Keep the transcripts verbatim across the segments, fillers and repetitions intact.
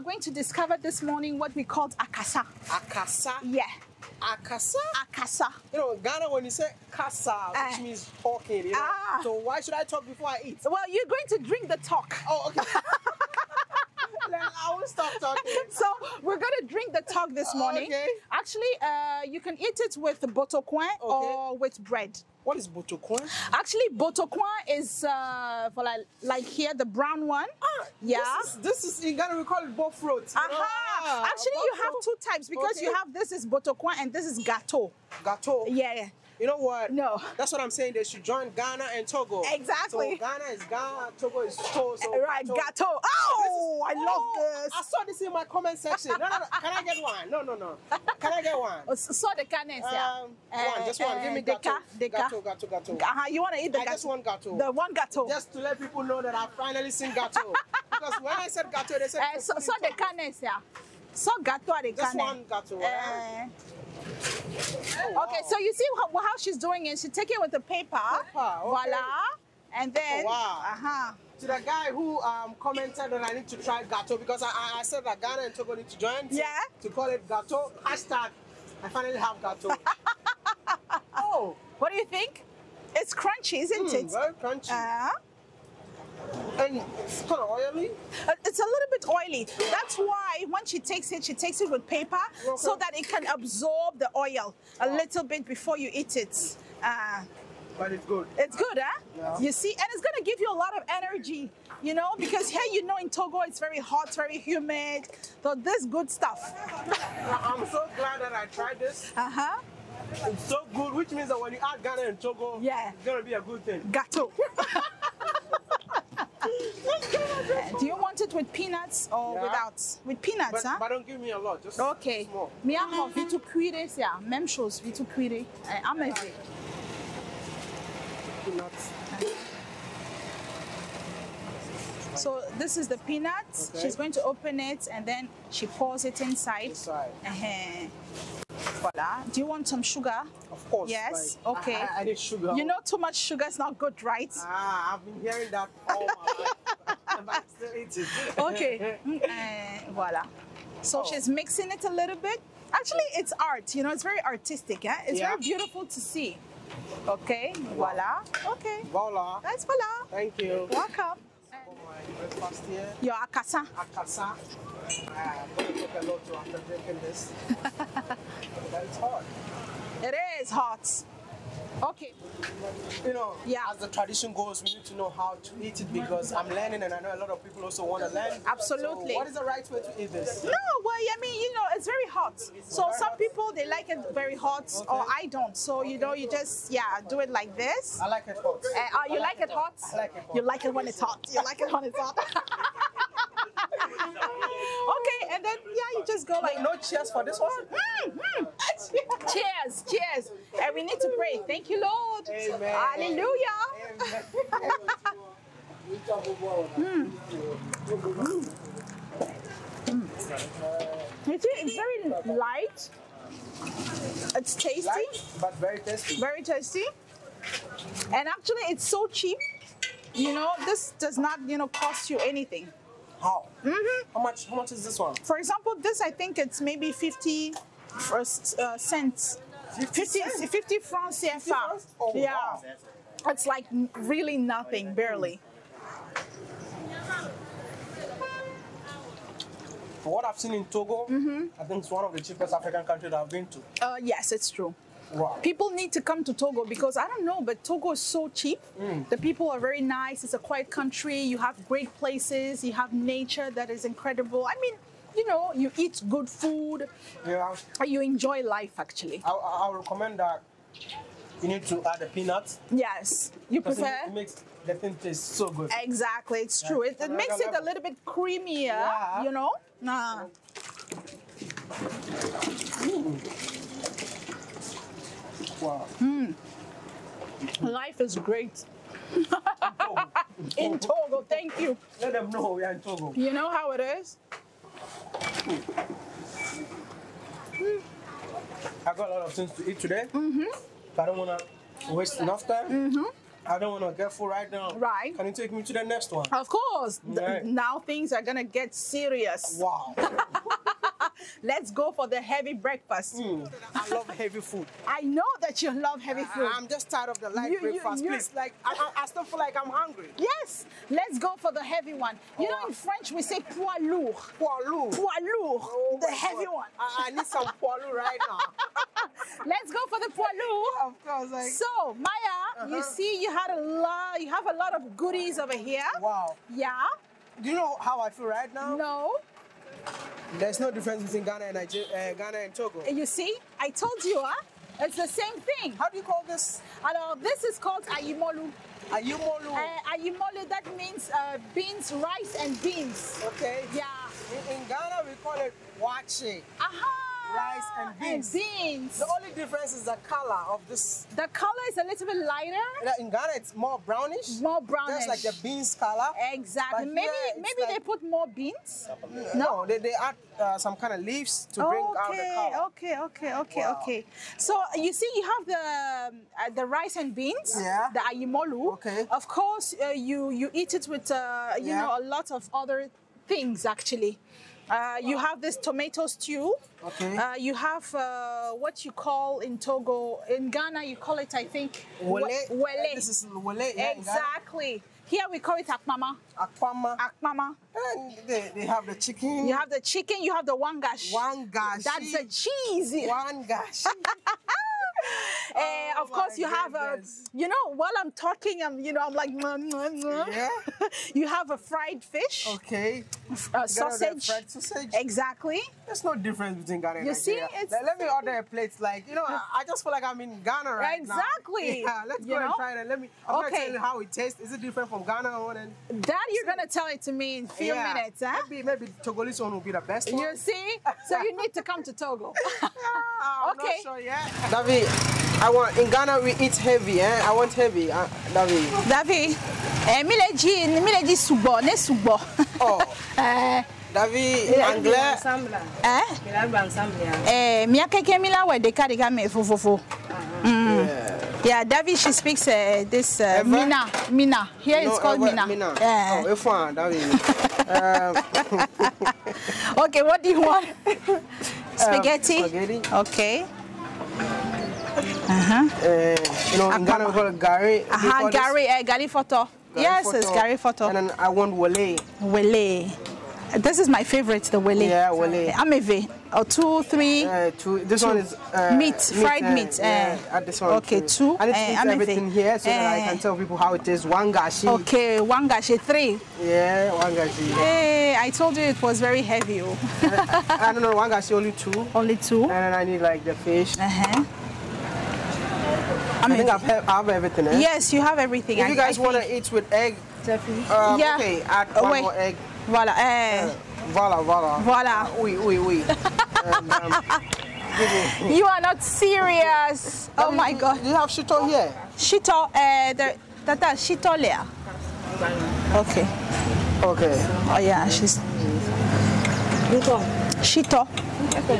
are going to discover this morning what we called Akasa. Akasa? Yeah. Akasa? Akasa. You know, Ghana, when you say kasa, which uh, means talking, you know? Ah. So why should I talk before I eat? Well, you're going to drink the talk. Oh, okay. Then I will stop talking. So we're going to drink the talk this morning. Okay. Actually, uh, you can eat it with botokwa okay. or with bread. What is botokwa? Actually, botokwa is uh, for like, like here, the brown one. Ah, yeah. This is, this is in Ghana, we call it bofrot. Aha. Ah, actually, bofrot. You have two types because okay. you have this is botokwa and this is gato. Gato? Yeah. You know what? No. That's what I'm saying. They should join Ghana and Togo. Exactly. So Ghana is Ghana, Togo is Togo. So right, Gato. gato. Oh, is, I love oh, this. I saw this in my comment section. No, no, no. Can I get one? No, no, no. Can I get one? Oh, so the canes, yeah. Um, uh, one, just one. Uh, Give me gato. Deca, deca. Gato, gato, gato. Uh-huh. You want to eat the I gato? I just want gato. The one gato. Just to let people know that I finally seen gato. Because when I said gato, they said... Uh, so so the canes, yeah. So gato are the canes. Just one gato, right? Uh, Oh, wow. Okay, so you see how, how she's doing it. She's taking it with the paper. paper okay. Voila. And then... Oh, wow. Uh-huh. To the guy who um, commented that I need to try gato because I, I said that Ghana and Togo need to join yeah. to, to call it gato. Hashtag, I finally have gato. Oh. What do you think? It's crunchy, isn't mm, it? Very crunchy. Uh-huh. And it's kind of oily? Uh, it's a little bit oily. That's why when she takes it, she takes it with paper okay. so that it can absorb the oil a wow. little bit before you eat it. Uh, but it's good. It's good, huh? Yeah. You see, and it's going to give you a lot of energy, you know, because here, you know, in Togo, it's very hot, very humid. So this good stuff. I'm so glad that I tried this. Uh-huh. It's so good, which means that when you add Ghana and Togo, yeah. it's going to be a good thing. Gato. Do you want it with peanuts or yeah. without? With peanuts, but, huh? But don't give me a lot, just okay. small. Okay. I'm a vitu puree, yeah. Même chose, vitu puree. I'm a peanuts. So this is the peanuts. Okay. She's going to open it and then she pours it inside. Inside. Uh-huh. Voila. Do you want some sugar? Of course. Yes. Like, okay. I, I need sugar. You know, too much sugar is not good, right? Ah, I've been hearing that all my life. But I still eat it. Okay. uh, voila. So oh. she's mixing it a little bit. Actually, it's art. You know, it's very artistic. Eh? It's yeah. very beautiful to see. Okay. Voila. Okay. Voila. That's voila. Thank you. Welcome. Your Akasa. Akasa. I'm going to take a lot after drinking this. But it's hot. It is hot. Okay. You know, yeah. as the tradition goes, we need to know how to eat it because I'm learning and I know a lot of people also want to learn. Absolutely. So what is the right way to eat this? No, well, I mean, you know, it's very hot. It's so very some hot. People, they like it very hot okay. or I don't. So, okay. you know, you just, yeah, do it like this. I like it hot. Uh, oh, you like, like it hot? hot? I like it hot. You like it when it's hot. You like it when it's hot. Okay, and then, yeah, you just go like... No, no cheers for this one? Mm, mm. Cheers, cheers. And we need to pray. Thank you, Lord. Amen. Hallelujah. Amen. mm. Mm. Mm. You see, it's very light. It's tasty. Light, but very tasty. Very tasty. And actually, it's so cheap. You know, this does not, you know, cost you anything. How? Mm-hmm. How much? How much is this one? For example, this I think it's maybe fifty uh, cents. fifty, fifty, fifty francs C F A. Oh, yeah, wow. It's like really nothing, barely. For what I've seen in Togo, mm-hmm. I think it's one of the cheapest African countries that I've been to. Uh, yes, it's true. Wow. People need to come to Togo because I don't know, but Togo is so cheap. Mm. The people are very nice. It's a quiet country. You have great places. You have nature that is incredible. I mean, you know, you eat good food. Yeah. You enjoy life, actually. I, I recommend that you need to add the peanuts. Yes. You prefer? It makes the thing taste so good. Exactly. It's true. Yeah. It, it makes it a little bit creamier, yeah. you know? Nah. Mm. Wow. Mm. Life is great. In Togo. In Togo, thank you. Let them know we are in Togo. You know how it is? Mm. I got a lot of things to eat today. Mm-hmm. I don't want to waste enough time. Mm-hmm. I don't want to get full right now. Right. Can you take me to the next one? Of course. Right. Now things are going to get serious. Wow. Let's go for the heavy breakfast. Mm. I love heavy food. I know that you love heavy food. I, I'm just tired of the light you, breakfast. You, you, Please, like I, I still feel like I'm hungry. Yes, let's go for the heavy one. You oh. know, in French we say poids lourd. Poids lourd. Poids lourd. Oh, the heavy God. one. I, I need some poids lourd right now. Let's go for the poids lourd. Of course. Like... So, Maya, uh-huh. you see, you had a lot. You have a lot of goodies over here. Wow. Yeah. Do you know how I feel right now? No. There's no difference between Ghana and Nigeria, uh, Ghana and Togo. You see, I told you, huh? It's the same thing. How do you call this? Uh, this is called ayimolu. Ayimolu. Uh, ayimolu. That means uh, beans, rice, and beans. Okay. Yeah. In, in Ghana, we call it waakye. Aha. Rice and beans. and beans. The only difference is the color of this. The color is a little bit lighter. In Ghana, it's more brownish. More brownish. Just like the beans color. Exactly. But maybe maybe like... they put more beans. No, no they, they add uh, some kind of leaves to okay, bring out the color. Okay, okay, okay, wow. okay. So you see, you have the uh, the rice and beans. Yeah. The ayimolu. Okay. Of course, uh, you you eat it with uh, you yeah. know a lot of other things actually. Uh, you have this tomato stew. Okay. Uh, you have uh, what you call in Togo, in Ghana you call it, I think, Wole. Wole. This is Wole. Yeah, exactly. Here we call it akmama. Akmama. Akmama. And they, they have the chicken. You have the chicken. You have the wangashi. Wangashi. That's the cheese. Wangashi. Uh, oh of course, you goodness. have a, you know, while I'm talking, I'm, you know, I'm like, mwah, mwah, mwah. Yeah. You have a fried fish. Okay. Uh, sausage. Fried sausage. Exactly. There's no difference between Ghana and you Nigeria. See, it's... Let, let me order a plate. Like, you know, I, I just feel like I'm in Ghana right exactly. now. Exactly. Yeah, let's go you and know? try it. Let me, I'm okay. going to tell you how it tastes. Is it different from Ghana or then? That you're going to tell it to me in a few yeah. minutes, huh? Maybe, maybe Togolese one will be the best one. You see? So you need to come to Togo. yeah, I'm okay. not sure yet. David. I want in Ghana we eat heavy, eh? I want heavy, Davi. Davi, eh, mileji, mileji subo, ne subo. Oh, eh, Davi, anglais. Eh? Milan ensemble. Eh, miakeke mila we deka deka me fo fo fo. Yeah, Davi, she speaks uh, this uh, Mina, Mina. Here no, it's called Mina. Mina. Yeah. Oh, F one, Davi. um. Okay, what do you want? Spaghetti. Um, spaghetti. Okay. Uh-huh. Uh, you know, in Ghana we call it gari. Aha, uh-huh, gari, uh, gari foto. Gari yes, photo. It's gari foto. And then I want wole. Wole. This is my favorite, the wole. Yeah, wole. Ameve. Oh, two, three. Uh, two. This two. one is uh, meat, meat, fried uh, meat. Uh, yeah, add this one. Okay, two. I need to uh, everything here so uh, that I can tell people how it is. Wangashi. Okay, wangashi three. Yeah, wangashi. Hey, I told you it was very heavy. Oh. uh, I don't know, wangashi only two. Only two. And then I need like the fish. Uh huh. I, mean, I think I've have, I have everything. Eh? Yes, you have everything. If I, you guys want to eat with egg, definitely. Um, yeah. Okay, add one Wait. more egg. Voila. Eh. Uh, voila, voila. Voila. Uh, oui, oui, oui. and, um, you are not serious. Oh my God. Do you have shito here? Shito, eh, uh, the that that shito layer. Okay. Okay. Oh yeah, she's. Shito. Oh, uh, the,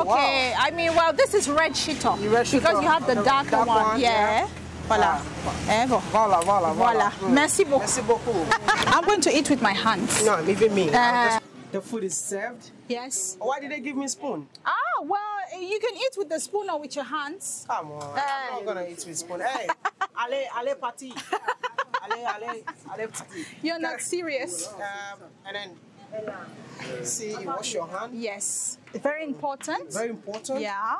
okay. Wow. I mean, well, this is red shito. Red shito. Because you have the dark, dark one. one. Yeah. Voilà. Yeah. Voilà. Voilà, voilà, voilà. Mm. Merci beaucoup. Merci beaucoup. I'm going to eat with my hands. No, leave me. Uh, the food is served. Yes. Why did they give me a spoon? Ah, well, you can eat with the spoon or with your hands. Come on. Uh, I'm not going to eat with spoon. Hey, allez, allez, party. You're not serious. Um, and then, see, you wash your hand. Yes. Very important. Very important. Yeah.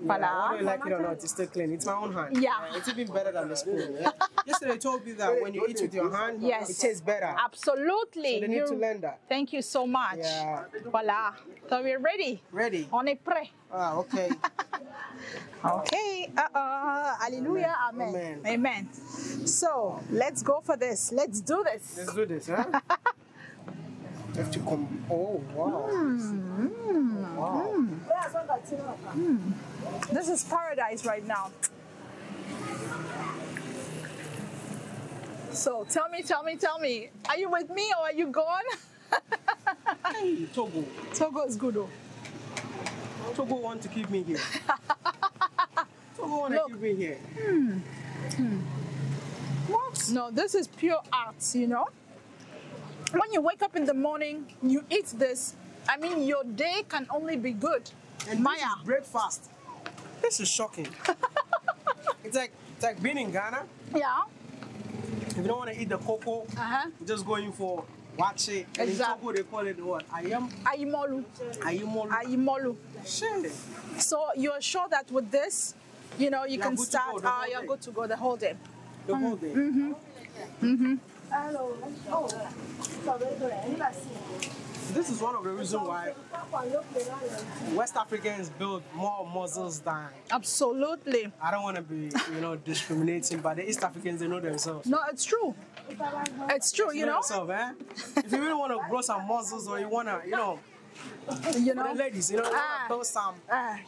Voila. Yeah, whether you like it or not, it's still clean. It's my own hand. Yeah. Uh, it's even better than the spoon. Yeah? Yesterday I told you that when you eat with your hand, yes. it tastes better. Absolutely. So they need You're... to learn that. Thank you so much. Yeah. Voila. So we're ready. Ready. On est prêt. Ah, okay. Okay. Uh, uh, hallelujah. Amen. Amen. Amen. So let's go for this. Let's do this. Let's do this, huh? You have to come. Oh, wow. Mm. Oh, wow. Mm. Mm. This is paradise right now. So tell me, tell me, tell me. Are you with me or are you gone? Hey, Togo. Togo is good. Togo want to keep me here. one that you've been here. Hmm. Hmm. What? No, this is pure art, you know. When you wake up in the morning, you eat this. I mean, your day can only be good. And Maya. This is breakfast. This is shocking. It's like it's like being in Ghana. Yeah. If you don't want to eat the cocoa, uh-huh. you're just going for waakye. And exactly. In Togo, they call it what? Ayam? Ayimolu. Ayimolu. Ayimolu. Shit. So you're sure that with this, you know, you you're can start, uh, you're good to go the whole day. The whole day. Mm-hmm. Mm-hmm. This is one of the reasons why West Africans build more muscles than... Absolutely. I don't want to be, you know, discriminating, but the East Africans, they know themselves. No, it's true. It's true, you know. Themselves, eh? If you really want to grow some muscles or you want to, you know, you know, for the ladies, you know, you want to build some, ah.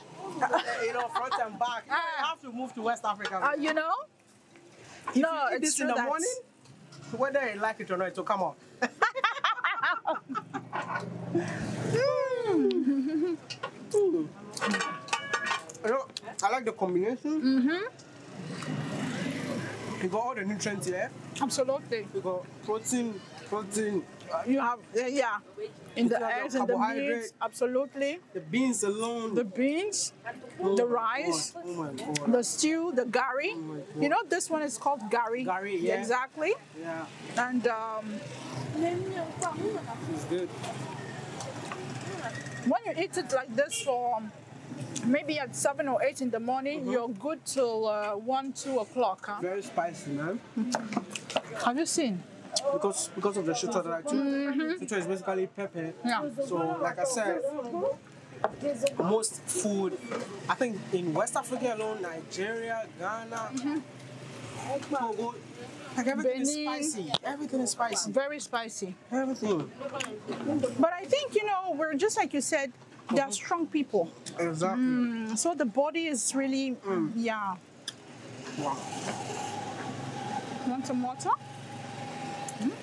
you know, front and back, ah. you have to move to West Africa. Uh, you know? If no, you eat it's this true in the morning, whether you like it or not, it will come out. mm. Mm. You know, I like the combination. Mm-hmm. You got all the nutrients here. Absolutely. You got protein, protein. Uh, you have uh, yeah, in the eggs and the meats. Absolutely. The beans alone. The beans, oh, the rice, oh my God. The stew, the gari. Oh, you know, this one is called gari. Gari, yeah. Exactly. Yeah. And um. It's good. When you eat it like this for maybe at seven or eight in the morning, mm-hmm. you're good till uh, one, two o'clock. Huh? Very spicy, man. Mm-hmm. Have you seen? Because because of the shito that I took, mm-hmm. shito is basically pepper. Yeah. So like I said, most food, I think in West Africa alone, Nigeria, Ghana, mm-hmm. Togo. Like everything Benin. Is spicy. Everything is spicy. Very spicy. Everything. But I think, you know, we're just like you said, mm-hmm. they're strong people. Exactly. Mm, so the body is really, mm. yeah. Wow. Want some water? Mm-hmm.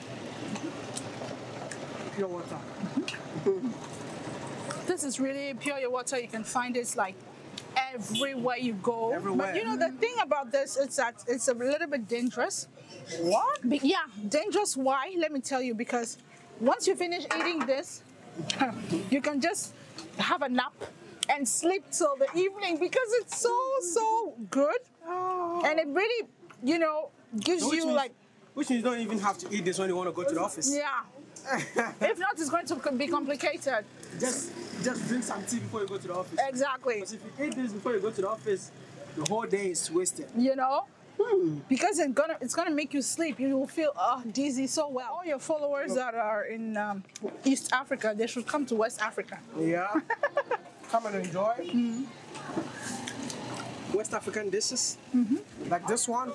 Pure water. Mm-hmm. This is really pure your water. You can find it like everywhere you go. Everywhere. But you know, the thing about this is that it's a little bit dangerous. What? Be yeah, dangerous. Why? Let me tell you, because once you finish eating this, you can just have a nap and sleep till the evening because it's so, so good. Oh. And it really, you know, gives so you means, like... Which means you don't even have to eat this when you want to go to the office. Yeah. If not, it's going to be complicated. Just just drink some tea before you go to the office. Exactly. Because if you eat this before you go to the office, the whole day is wasted. You know? Hmm. Because it's gonna it's gonna make you sleep. You will feel oh, dizzy so well. All your followers that are in um, East Africa, they should come to West Africa. Yeah. Come and enjoy. Mm-hmm. West African dishes. Mm-hmm. Like this one.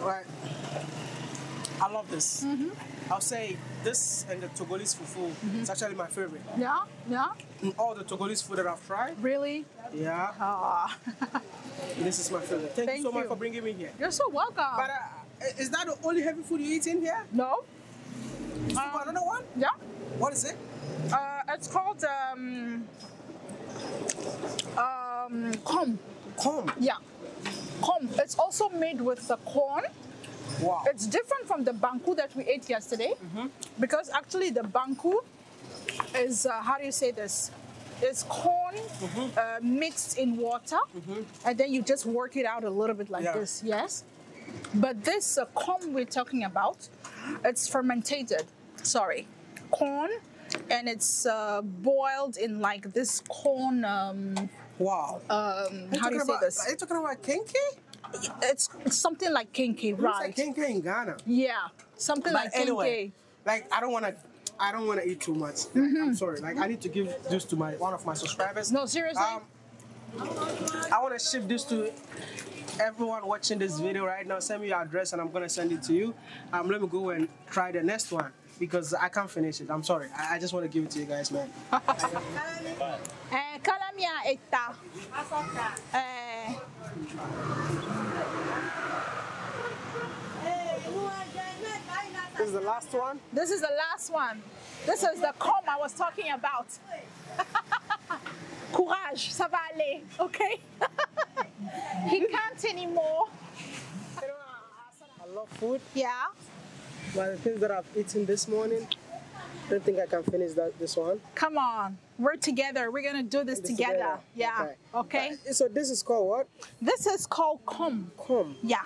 Right. I love this. Mm-hmm. I'll say this and the Togolese fufu, mm-hmm. it's actually my favorite. Yeah, yeah. In all the Togolese food that I've tried. Really? Yeah. Ah. This is my favorite. Thank, Thank you so you. much for bringing me here. You're so welcome. But uh, is that the only heavy food you eat in here? No. Um, another one? Yeah. What is it? Uh, it's called um, um, kom. Kom? Yeah. Kom. It's also made with the corn. Wow. It's different from the bangku that we ate yesterday, mm-hmm. because actually the bangku is, uh, how do you say this, it's corn mm-hmm. uh, mixed in water, mm-hmm. and then you just work it out a little bit like yeah. this, yes? But this uh, corn we're talking about, it's fermented, sorry, corn, and it's uh, boiled in like this corn, um, wow. um, how do you say this? Are you talking about kenkey? It's something like kenkey, right? It's like kenkey in Ghana. Yeah, something but like anyway, kenkey. Like I don't want to, I don't want to eat too much. Like, mm-hmm. I'm sorry. Like I need to give this to my one of my subscribers. No, seriously. Um, I want to ship this to everyone watching this video right now. Send me your address, and I'm gonna send it to you. Um, let me go and try the next one because I can't finish it. I'm sorry. I, I just want to give it to you guys, man. This is the last one? This is the last one. This is the kom I was talking about. Courage, ça va aller, okay? He can't anymore. I love food. Yeah. But the things that I've eaten this morning, I don't think I can finish that, this one. Come on, we're together. We're gonna do this, this together. together. Yeah. Okay. okay. So this is called what? This is called kom. Kom. Yeah.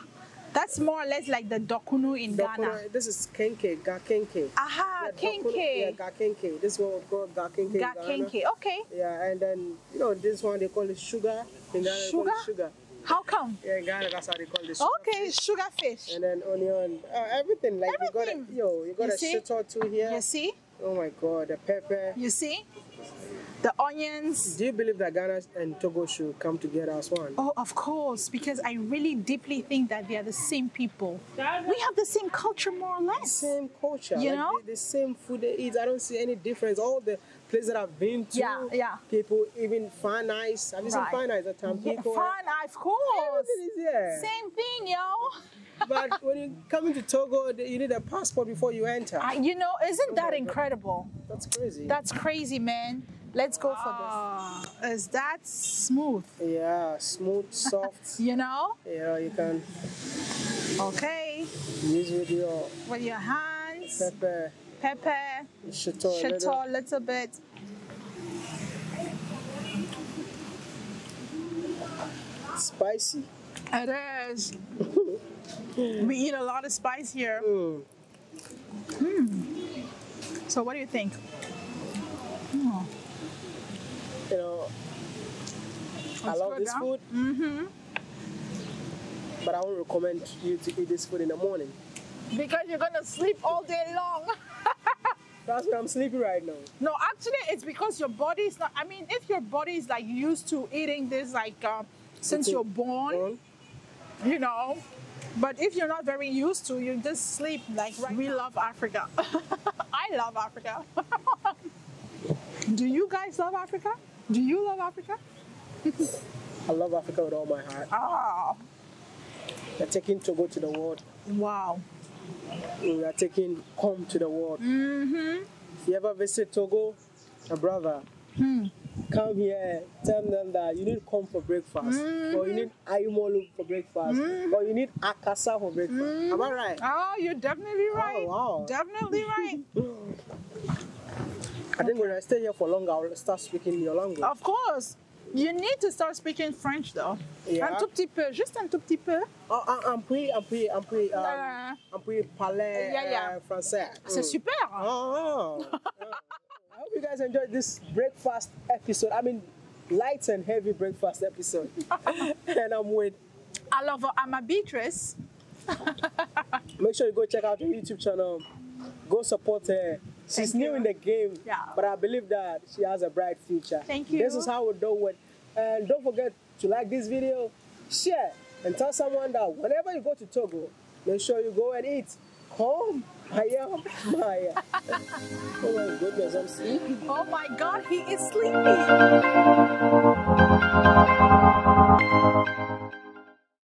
That's more or less like the dokono in dokono, Ghana. This is kenkey, ga kenkey. Aha, yeah, kenkey. Dokono, yeah, ga kenkey. This one we call ga kenkey. Ga kenkey. Okay. Yeah, and then you know this one they call it sugar. In Ghana sugar. They call it sugar. How come? Yeah, in Ghana that's how they call this. Okay, sugar fish. And then onion, uh, everything like everything. you got a, yo, you got you a shito too here. You see? Oh my God, the pepper. You see? The onions. Do you believe that Ghana and Togo should come together as one? Oh, of course, because I really deeply think that they are the same people. We have the same culture, more or less. Same culture. You like know? The, the same food they eat. I don't see any difference. All the places that I've been to, yeah, yeah. people, even fan ice. Have you right. seen fan ice at time? Yeah, fan ice, of course. Everything is there. Same thing, yo. But when you come into Togo, you need a passport before you enter. Uh, you know, isn't that incredible? That's crazy. That's crazy, man. Let's go ah. for this. Is that smooth? Yeah, smooth, soft. You know? Yeah, you can. Okay. Use with your... With your hands. Pepper. Pepper. Shito, shito a little. little bit. Spicy. It is. We eat a lot of spice here. Mm. Mm. So what do you think? Mm. You know, Let's I love this down. food, mm-hmm. but I would recommend you to eat this food in the morning. Because you're going to sleep all day long. That's why I'm sleepy right now. No, actually, it's because your body is not, I mean, if your body is like used to eating this like uh, since you're born, born, you know, but if you're not very used to, you just sleep like right We now. love Africa. I love Africa. Do you guys love Africa? Do you love Africa? I love Africa with all my heart. Oh. We're taking Togo to the world. Wow. We are taking home to the world. Mm-hmm. If you ever visit Togo, a brother, hmm. come here, tell them that you need kom for breakfast, mm-hmm. or you need ayimolu for breakfast, mm-hmm. or you need akasa for breakfast. Mm-hmm. Am I right? Oh, you're definitely right. Oh, wow. Definitely right. I think when I stay here for longer, I'll start speaking your language. Of course. You need to start speaking French, though. Yeah. Un tout petit peu, juste un tout petit peu. Oh, un peu, un peu, un peu, un peu parler français. C'est super. Oh. I hope you guys enjoyed this breakfast episode. I mean, light and heavy breakfast episode. And I'm with... I love her. I'm a Beatrice. Make sure you go check out her YouTube channel. Go support her. She's Thank new you. in the game, yeah. but I believe that she has a bright future. Thank you. This is how we do it. And don't forget to like this video, share, and tell someone that whenever you go to Togo, make sure you go and eat. Kom. Oh my goodness, I'm sleepy. Oh my God, he is sleepy.